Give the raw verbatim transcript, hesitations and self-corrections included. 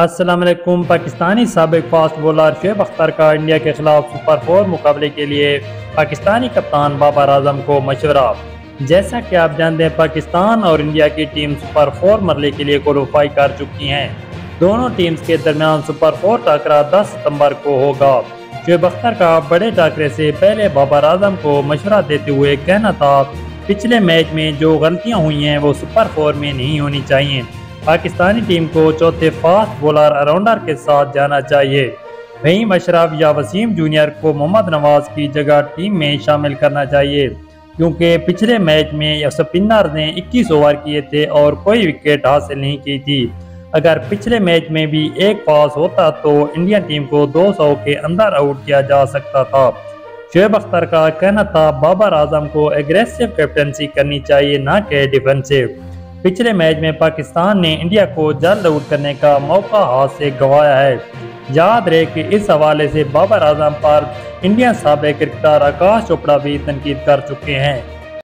अस्सलाम वालेकुम। पाकिस्तानी साबिक फास्ट बॉलर शोएब अख्तर का इंडिया के खिलाफ सुपर फोर मुकाबले के लिए पाकिस्तानी कप्तान बाबर आजम को मशवरा। जैसा कि आप जानते हैं, पाकिस्तान और इंडिया की टीम सुपर फोर मरले के लिए क्वालिफाई कर चुकी हैं। दोनों टीम्स के दरमियान सुपर फोर टाकरा दस सितंबर को होगा। शोएब अख्तर का बड़े टाकरे से पहले बाबर आजम को मशवरा देते हुए कहना था, पिछले मैच में जो गलतियां हुई हैं वो सुपर फोर में नहीं होनी चाहिए। पाकिस्तानी टीम को चौथे फास्ट बॉलर ऑलराउंडर के साथ जाना चाहिए। वहीं मशरफ या वसीम जूनियर को मोहम्मद नवाज की जगह टीम में शामिल करना चाहिए, क्योंकि पिछले मैच में स्पिनर ने इक्कीस ओवर किए थे और कोई विकेट हासिल नहीं की थी। अगर पिछले मैच में भी एक पास होता तो इंडियन टीम को दो सौ के अंदर आउट किया जा सकता था। शोएब अख्तर का कहना था, बाबर आजम को एग्रेसिव कैप्टनसी करनी चाहिए, ना कि डिफेंसिव। पिछले मैच में पाकिस्तान ने इंडिया को जल्द आउट करने का मौका हाथ से गंवाया है। याद रहे कि इस हवाले से बाबर आजम पर इंडियन साबिक क्रिकेटर आकाश चोपड़ा भी तनकीद कर चुके हैं।